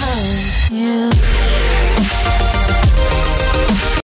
home. Yeah.